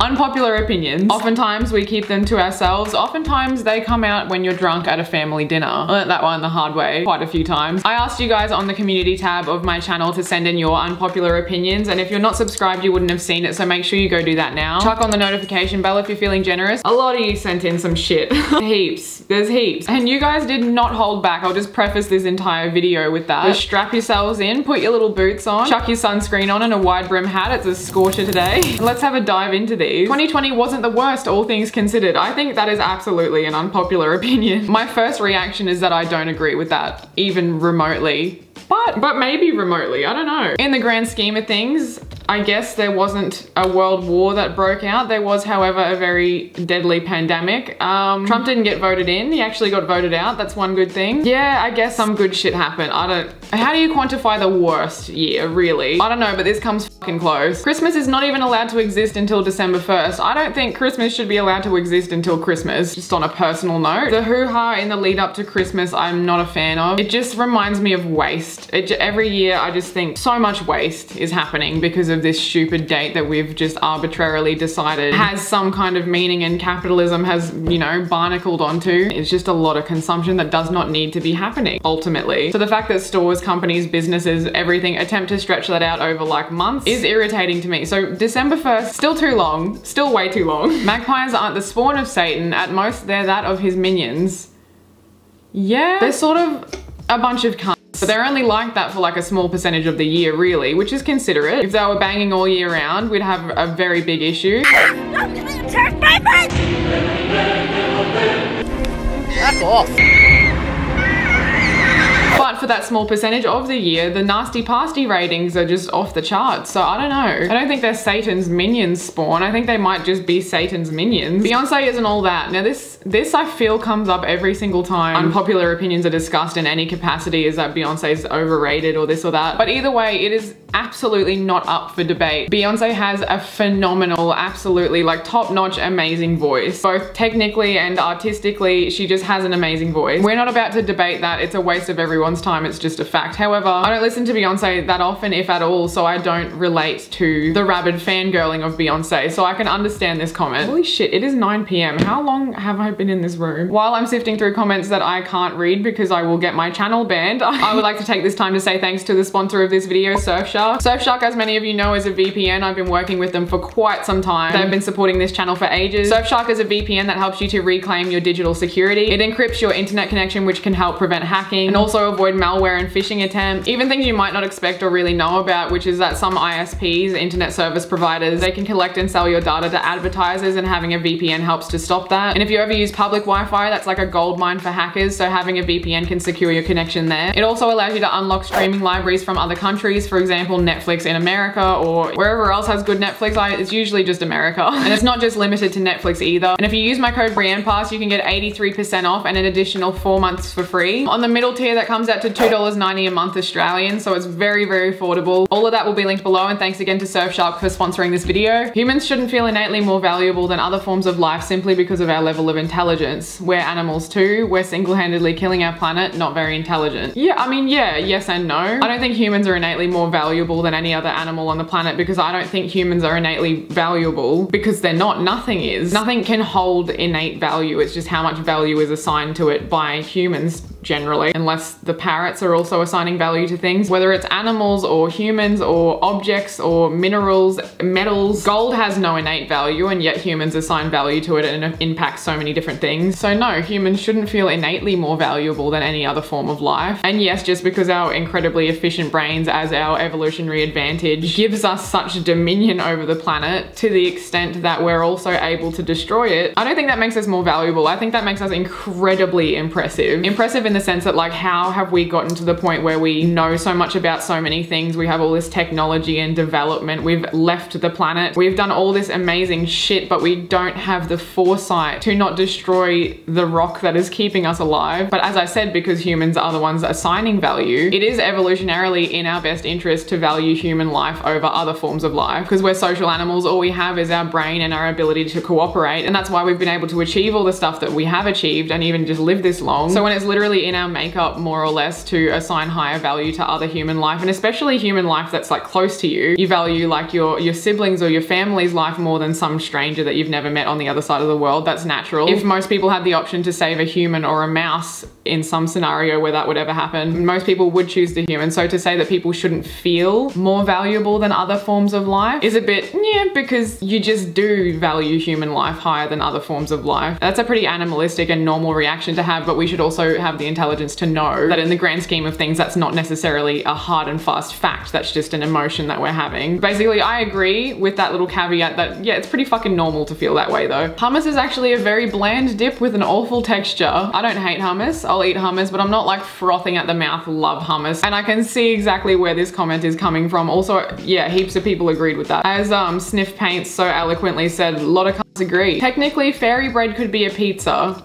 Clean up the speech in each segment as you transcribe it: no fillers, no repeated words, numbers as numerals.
Unpopular opinions. Oftentimes we keep them to ourselves. Oftentimes they come out when you're drunk at a family dinner. I learnt that one the hard way quite a few times. I asked you guys on the community tab of my channel to send in your unpopular opinions, and if you're not subscribed you wouldn't have seen it, so make sure you go do that now. Chuck on the notification bell if you're feeling generous. A lot of you sent in some shit. Heaps. There's heaps. And you guys did not hold back. I'll just preface this entire video with that. Just strap yourselves in, put your little boots on, chuck your sunscreen on and a wide brim hat. It's a scorcher today. Let's have a dive into this. 2020 wasn't the worst, all things considered. I think that is absolutely an unpopular opinion. My first reaction is that I don't agree with that, even remotely. But maybe remotely, I don't know. In the grand scheme of things, I guess there wasn't a world war that broke out. There was, however, a very deadly pandemic. Trump didn't get voted in. He actually got voted out. That's one good thing. Yeah, I guess some good shit happened. How do you quantify the worst year, really? I don't know, but this comes fucking close. Christmas is not even allowed to exist until December 1st. I don't think Christmas should be allowed to exist until Christmas, just on a personal note. The hoo-ha in the lead up to Christmas, I'm not a fan of. It just reminds me of waste. Every year, I just think so much waste is happening because of this stupid date that we've just arbitrarily decided has some kind of meaning and capitalism has, you know, barnacled onto. It's just a lot of consumption that does not need to be happening, ultimately. So the fact that stores, companies, businesses, everything attempt to stretch that out over like months is irritating to me. So December 1st, still too long, still way too long. Magpies aren't the spawn of Satan. At most, they're that of his minions. Yeah, they're sort of a bunch of cunts. But they're only like that for like a small percentage of the year, really, which is considerate. If they were banging all year round, we'd have a very big issue. That's off. But for that small percentage of the year, the nasty pasty ratings are just off the charts. So I don't know. I don't think they're Satan's minions spawn. I think they might just be Satan's minions. Beyonce isn't all that. Now this I feel comes up every single time unpopular opinions are discussed in any capacity, is that Beyonce's overrated or this or that. But either way, it is absolutely not up for debate. Beyonce has a phenomenal, absolutely like top-notch, amazing voice. Both technically and artistically, she just has an amazing voice. We're not about to debate that. It's a waste of everyone's time, it's just a fact. However, I don't listen to Beyonce that often, if at all, so I don't relate to the rabid fangirling of Beyonce, so I can understand this comment. Holy shit, it is 9 p.m. How long have I been in this room? While I'm sifting through comments that I can't read because I will get my channel banned, I would like to take this time to say thanks to the sponsor of this video, Surfshark. Surfshark, as many of you know, is a VPN. I've been working with them for quite some time. They've been supporting this channel for ages. Surfshark is a VPN that helps you to reclaim your digital security. It encrypts your internet connection, which can help prevent hacking and also avoid malware and phishing attempts, even things you might not expect or really know about, which is that some ISPs, internet service providers, they can collect and sell your data to advertisers, and having a VPN helps to stop that. And if you ever use public Wi-Fi, that's like a gold mine for hackers, so having a VPN can secure your connection there. It also allows you to unlock streaming libraries from other countries, for example, Netflix in America or wherever else has good Netflix. It's usually just America. And it's not just limited to Netflix either. And if you use my code BRIANNEPASS, you can get 83% off and an additional 4 months for free. On the middle tier, that comes out to $2.90 a month Australian, so it's very, very affordable. All of that will be linked below, and thanks again to Surfshark for sponsoring this video. Humans shouldn't feel innately more valuable than other forms of life simply because of our level of intelligence. We're animals too. We're single-handedly killing our planet, not very intelligent. Yeah, I mean, yeah, yes and no. I don't think humans are innately more valuable than any other animal on the planet because I don't think humans are innately valuable because they're not. Nothing is. Nothing can hold innate value. It's just how much value is assigned to it by humans generally, unless the parrots are also assigning value to things, whether it's animals or humans or objects or minerals, metals. Gold has no innate value, and yet humans assign value to it, and it impacts so many different things. So no, humans shouldn't feel innately more valuable than any other form of life. And yes, just because our incredibly efficient brains, as our evolutionary advantage, gives us such dominion over the planet to the extent that we're also able to destroy it, I don't think that makes us more valuable. I think that makes us incredibly impressive. Impressive in the sense that, like, how have we gotten to the point where we know so much about so many things? We have all this technology and development. We've left the planet. We've done all this amazing shit, but we don't have the foresight to not destroy the rock that is keeping us alive. But as I said, because humans are the ones assigning value, it is evolutionarily in our best interest to value human life over other forms of life. Because we're social animals, all we have is our brain and our ability to cooperate. And that's why we've been able to achieve all the stuff that we have achieved and even just live this long. So when it's literally in our makeup more or less to assign higher value to other human life, and especially human life that's like close to you. You value like your siblings or your family's life more than some stranger that you've never met on the other side of the world. That's natural. If most people had the option to save a human or a mouse in some scenario where that would ever happen, most people would choose the human. So to say that people shouldn't feel more valuable than other forms of life is a bit, yeah, because you just do value human life higher than other forms of life. That's a pretty animalistic and normal reaction to have, but we should also have the intelligence to know that in the grand scheme of things, that's not necessarily a hard and fast fact. That's just an emotion that we're having. Basically, I agree with that little caveat that, yeah, it's pretty fucking normal to feel that way though. Hummus is actually a very bland dip with an awful texture. I don't hate hummus. I'll eat hummus, but I'm not like frothing at the mouth, love hummus. And I can see exactly where this comment is coming from. Also, yeah, heaps of people agreed with that. As Sniff Paints so eloquently said, a lot of cunts agree. Technically, fairy bread could be a pizza.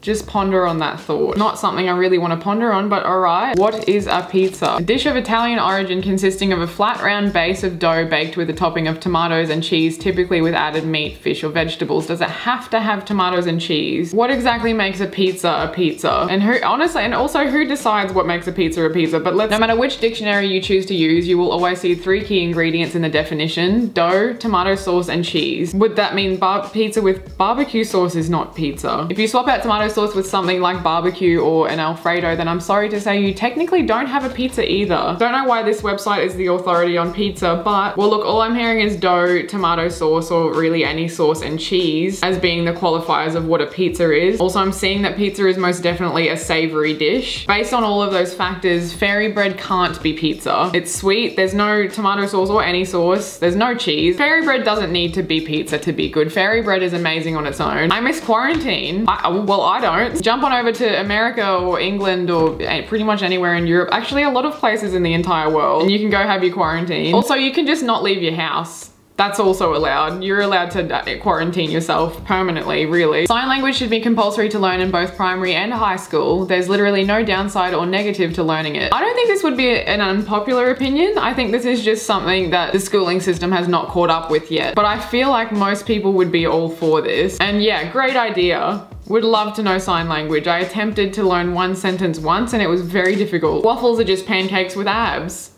Just ponder on that thought. Not something I really want to ponder on, but all right. What is a pizza? A dish of Italian origin consisting of a flat round base of dough baked with a topping of tomatoes and cheese, typically with added meat, fish, or vegetables. Does it have to have tomatoes and cheese? What exactly makes a pizza a pizza? And who, honestly, and also who decides what makes a pizza a pizza? But no matter which dictionary you choose to use, you will always see three key ingredients in the definition: dough, tomato sauce, and cheese. Would that mean pizza with barbecue sauce is not pizza? If you swap out tomato sauce with something like barbecue or an Alfredo, then I'm sorry to say you technically don't have a pizza either. Don't know why this website is the authority on pizza, but well, look, all I'm hearing is dough, tomato sauce, or really any sauce, and cheese as being the qualifiers of what a pizza is. Also, I'm seeing that pizza is most definitely a savory dish. Based on all of those factors, fairy bread can't be pizza. It's sweet, there's no tomato sauce or any sauce, there's no cheese. Fairy bread doesn't need to be pizza to be good. Fairy bread is amazing on its own. I miss quarantine. Well, I don't. Jump on over to America or England or pretty much anywhere in Europe. Actually, a lot of places in the entire world, and you can go have your quarantine. Also, you can just not leave your house. That's also allowed. You're allowed to quarantine yourself permanently, really. Sign language should be compulsory to learn in both primary and high school. There's literally no downside or negative to learning it. I don't think this would be an unpopular opinion. I think this is just something that the schooling system has not caught up with yet. But I feel like most people would be all for this. And yeah, great idea. Would love to know sign language. I attempted to learn one sentence once and it was very difficult. Waffles are just pancakes with abs.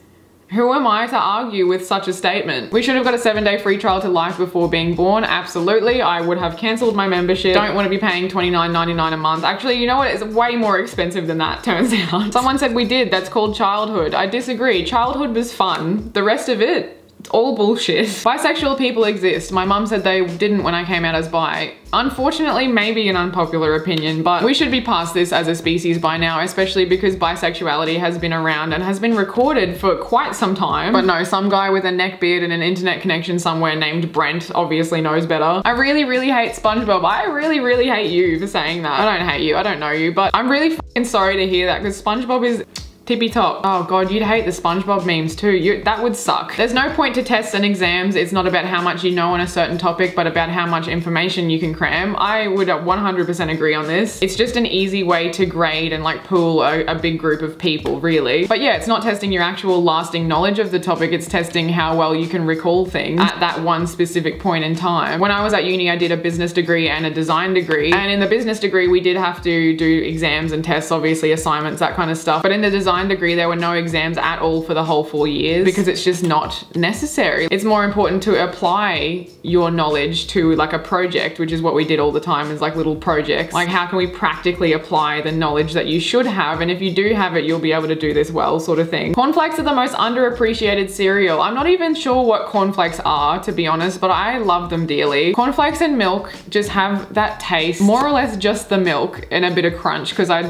Who am I to argue with such a statement? We should have got a 7-day free trial to Life before being born. Absolutely, I would have cancelled my membership. Don't want to be paying $29.99 a month. Actually, you know what? It's way more expensive than that, turns out. Someone said we did, that's called childhood. I disagree, childhood was fun. The rest of it, it's all bullshit. Bisexual people exist. My mum said they didn't when I came out as bi. Unfortunately, maybe an unpopular opinion, but we should be past this as a species by now, especially because bisexuality has been around and has been recorded for quite some time. But no, some guy with a neck beard and an internet connection somewhere named Brent obviously knows better. I really, really hate SpongeBob. I really, really hate you for saying that. I don't hate you, I don't know you, but I'm really fucking sorry to hear that because SpongeBob is tippy top. Oh God, you'd hate the SpongeBob memes too. That would suck. There's no point to tests and exams. It's not about how much you know on a certain topic, but about how much information you can cram. I would 100% agree on this. It's just an easy way to grade and like pool a big group of people, really. But yeah, it's not testing your actual lasting knowledge of the topic. It's testing how well you can recall things at that one specific point in time. When I was at uni, I did a business degree and a design degree. And in the business degree, we did have to do exams and tests, obviously assignments, that kind of stuff. But in the design degree, there were no exams at all for the whole 4 years because it's just not necessary. It's more important to apply your knowledge to like a project, which is what we did all the time, is like little projects. Like, how can we practically apply the knowledge that you should have? And if you do have it, you'll be able to do this well, sort of thing. Cornflakes are the most underappreciated cereal. I'm not even sure what cornflakes are, to be honest, but I love them dearly. Cornflakes and milk just have that taste, more or less just the milk and a bit of crunch, because I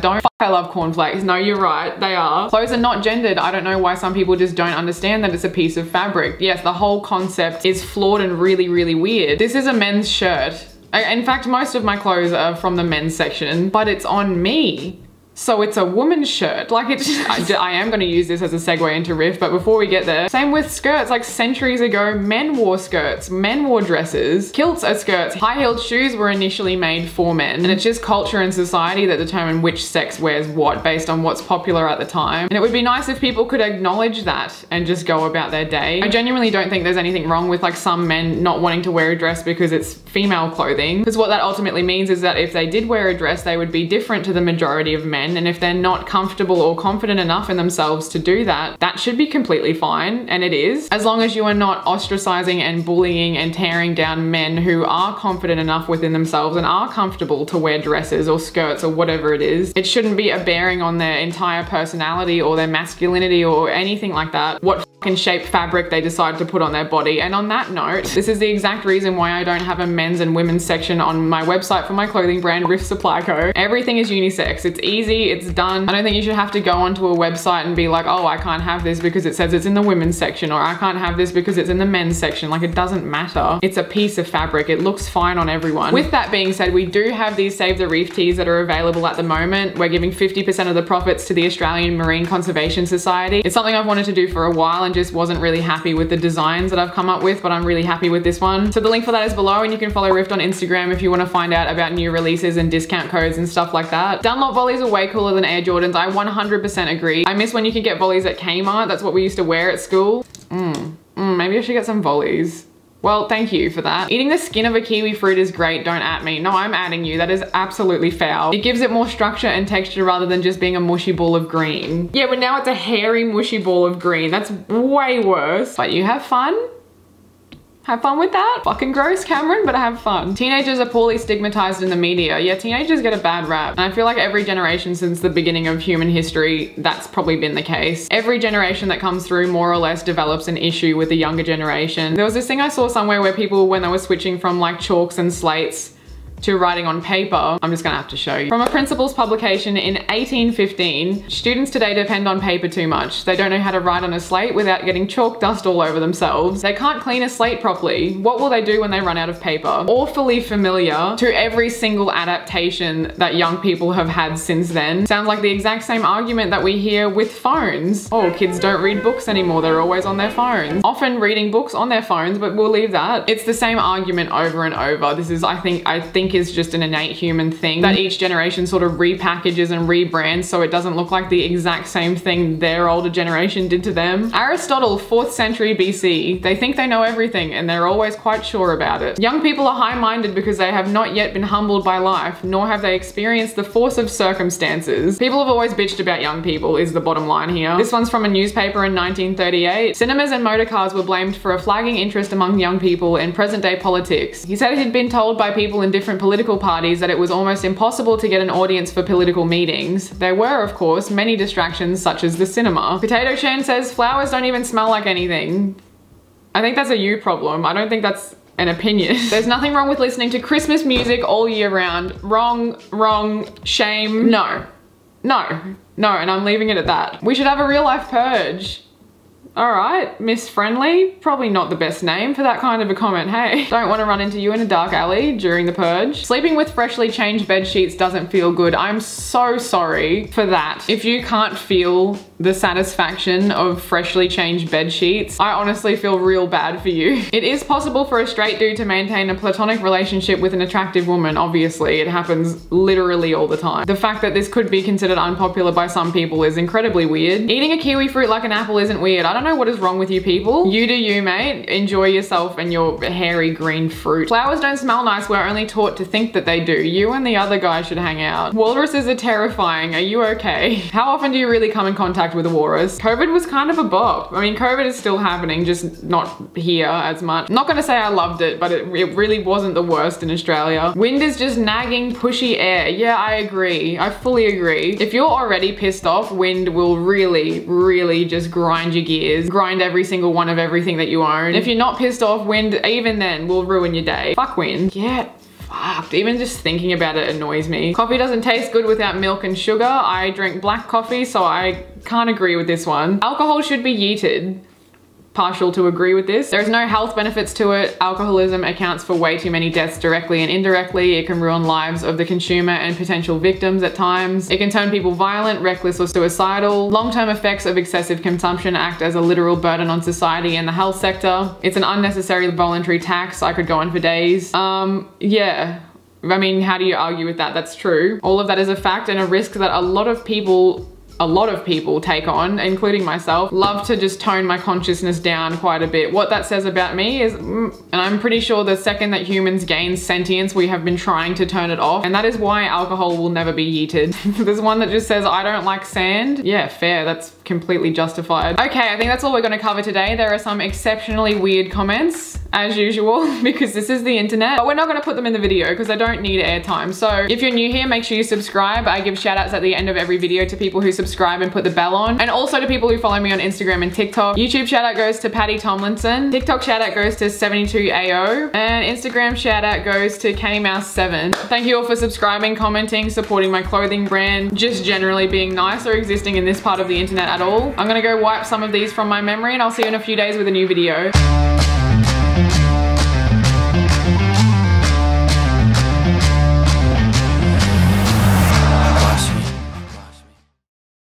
love cornflakes. No, you're right, they are. Clothes are not gendered. I don't know why some people just don't understand that it's a piece of fabric. Yes, the whole concept is flawed and really, really weird. This is a men's shirt. In fact, most of my clothes are from the men's section, but it's on me. So it's a woman's shirt. Like, it's just, I am gonna use this as a segue into Rift, but before we get there, same with skirts. Like, centuries ago, men wore skirts, men wore dresses, kilts are skirts, high-heeled shoes were initially made for men. And it's just culture and society that determine which sex wears what based on what's popular at the time. And it would be nice if people could acknowledge that and just go about their day. I genuinely don't think there's anything wrong with like some men not wanting to wear a dress because it's female clothing. Because what that ultimately means is that if they did wear a dress, they would be different to the majority of men. can. And if they're not comfortable or confident enough in themselves to do that, that should be completely fine. And it is, as long as you are not ostracizing and bullying and tearing down men who are confident enough within themselves and are comfortable to wear dresses or skirts or whatever it is. It shouldn't be a bearing on their entire personality or their masculinity or anything like that, what fucking shape fabric they decide to put on their body. And on that note, this is the exact reason why I don't have a men's and women's section on my website for my clothing brand, Rift Supply Co. Everything is unisex. It's easy, it's done. I don't think you should have to go onto a website and be like, oh, I can't have this because it says it's in the women's section, or I can't have this because it's in the men's section. Like, it doesn't matter. It's a piece of fabric. It looks fine on everyone. With that being said, we do have these Save the Reef tees that are available at the moment. We're giving 50% of the profits to the Australian Marine Conservation Society. It's something I've wanted to do for a while and just wasn't really happy with the designs that I've come up with, but I'm really happy with this one. So the link for that is below, and you can follow Rift on Instagram if you want to find out about new releases and discount codes and stuff like that. Dunlop Volleys are way cooler than Air Jordans. I 100% agree. I miss when you can get volleys at Kmart. That's what we used to wear at school. Maybe I should get some volleys. Well, thank you for that. Eating the skin of a kiwi fruit is great, don't at me. No, I'm adding you, that is absolutely foul. It gives it more structure and texture rather than just being a mushy ball of green. Yeah, but now it's a hairy mushy ball of green. That's way worse. But you have fun. Have fun with that. Fucking gross, Cameron, but have fun. Teenagers are poorly stigmatized in the media. Yeah, teenagers get a bad rap. And I feel like every generation since the beginning of human history, that's probably been the case. Every generation that comes through more or less develops an issue with the younger generation. There was this thing I saw somewhere where people, when they were switching from like chalks and slates to writing on paper, I'm just gonna have to show you. From a principal's publication in 1815, students today depend on paper too much. They don't know how to write on a slate without getting chalk dust all over themselves. They can't clean a slate properly. What will they do when they run out of paper? Awfully familiar to every single adaptation that young people have had since then. Sounds like the exact same argument that we hear with phones. Oh, kids don't read books anymore. They're always on their phones. Often reading books on their phones, but we'll leave that. It's the same argument over and over. This is, I think is just an innate human thing that each generation sort of repackages and rebrands so it doesn't look like the exact same thing their older generation did to them. Aristotle, 4th century BC, they think they know everything and they're always quite sure about it. Young people are high-minded because they have not yet been humbled by life, nor have they experienced the force of circumstances. People have always bitched about young people is the bottom line here. This one's from a newspaper in 1938. Cinemas and motor cars were blamed for a flagging interest among young people in present-day politics. He said he'd been told by people in different political parties that it was almost impossible to get an audience for political meetings. There were, of course, many distractions such as the cinema. Potato Chan says, flowers don't even smell like anything. I think that's a you problem. I don't think that's an opinion. There's nothing wrong with listening to Christmas music all year round. Wrong, wrong, shame. No, no, no, and I'm leaving it at that. We should have a real life purge. All right, Miss Friendly, probably not the best name for that kind of a comment, hey. Don't want to run into you in a dark alley during the purge. Sleeping with freshly changed bed sheets doesn't feel good. I'm so sorry for that. If you can't feel the satisfaction of freshly changed bed sheets, I honestly feel real bad for you. It is possible for a straight dude to maintain a platonic relationship with an attractive woman, obviously. It happens literally all the time. The fact that this could be considered unpopular by some people is incredibly weird. Eating a kiwi fruit like an apple isn't weird. I don't know what is wrong with you people. You do you, mate. Enjoy yourself and your hairy green fruit. Flowers don't smell nice. We're only taught to think that they do. You and the other guy should hang out. Walruses are terrifying. Are you okay? How often do you really come in contact with a walrus? COVID was kind of a bop. I mean, COVID is still happening, just not here as much. I'm not gonna say I loved it, but it really wasn't the worst in Australia. Wind is just nagging, pushy air. Yeah, I agree. I fully agree. If you're already pissed off, wind will really, really just grind your gears. Grind every single one of everything that you own. If you're not pissed off, wind, even then, will ruin your day. Fuck wind. Get fucked. Even just thinking about it annoys me. Coffee doesn't taste good without milk and sugar. I drink black coffee, so I can't agree with this one. Alcohol should be yeeted. Partial to agree with this. There's no health benefits to it. Alcoholism accounts for way too many deaths directly and indirectly. It can ruin lives of the consumer and potential victims at times. It can turn people violent, reckless, or suicidal. Long-term effects of excessive consumption act as a literal burden on society and the health sector. It's an unnecessary voluntary tax. I could go on for days. Yeah. I mean, how do you argue with that? That's true. All of that is a fact and a risk that a lot of people a lot of people take on, including myself, love to just tone my consciousness down quite a bit. What that says about me is, and I'm pretty sure the second that humans gain sentience, we have been trying to turn it off. And that is why alcohol will never be yeeted. There's one that just says, I don't like sand. Yeah, fair, that's completely justified. Okay, I think that's all we're gonna cover today. There are some exceptionally weird comments, as usual, because this is the internet, but we're not gonna put them in the video because I don't need airtime. So if you're new here, make sure you subscribe. I give shout outs at the end of every video to people who subscribe and put the bell on, and also to people who follow me on Instagram and TikTok. YouTube shout out goes to Patty Tomlinson, TikTok shout out goes to 72AO, and Instagram shout out goes to Candy Mouse7. Thank you all for subscribing, commenting, supporting my clothing brand, just generally being nice or existing in this part of the internet at all. I'm gonna go wipe some of these from my memory and I'll see you in a few days with a new video.